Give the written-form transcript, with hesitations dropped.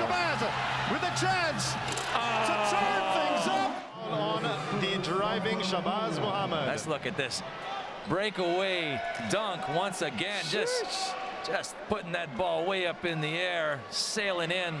Shabazz with a chance to turn things up. On the driving Shabazz Muhammad. Let's look at this. Breakaway dunk once again. Just putting that ball way up in the air, sailing in.